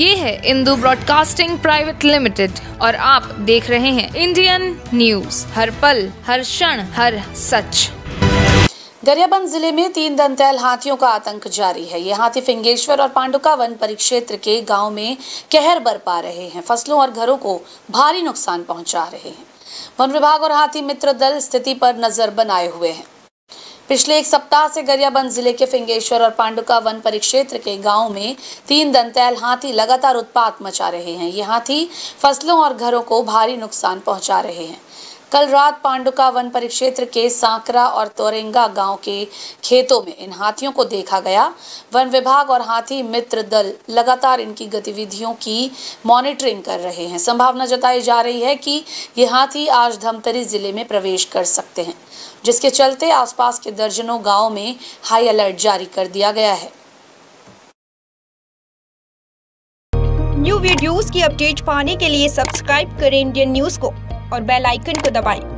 ये है Indu broadcasting private limited और आप देख रहे हैं इंडियन न्यूज, हर पल, हर क्षण, हर सच। गरियाबंद जिले में 3 दंतैल हाथियों का आतंक जारी है। ये हाथी फिंगेश्वर और पांडुका वन परिक्षेत्र के गांव में कहर बरपा रहे हैं, फसलों और घरों को भारी नुकसान पहुंचा रहे हैं। वन विभाग और हाथी मित्र दल स्थिति पर नजर बनाए हुए हैं। पिछले एक सप्ताह से गरियाबंद जिले के फिंगेश्वर और पांडुका वन परिक्षेत्र के गांव में 3 दंतैल हाथी लगातार उत्पात मचा रहे हैं। ये हाथी फसलों और घरों को भारी नुकसान पहुंचा रहे हैं। कल रात पांडुका वन परिक्षेत्र के साकरा और तोरेंगा गांव के खेतों में इन हाथियों को देखा गया। वन विभाग और हाथी मित्र दल लगातार इनकी गतिविधियों की मॉनिटरिंग कर रहे हैं। संभावना जताई जा रही है कि ये हाथी आज धमतरी जिले में प्रवेश कर सकते हैं, जिसके चलते आसपास के दर्जनों गांव में हाई अलर्ट जारी कर दिया गया है। न्यू वीडियोस की अपडेट पाने के लिए सब्सक्राइब करें इंडियन न्यूज को और बेल आइकन को दबाएं।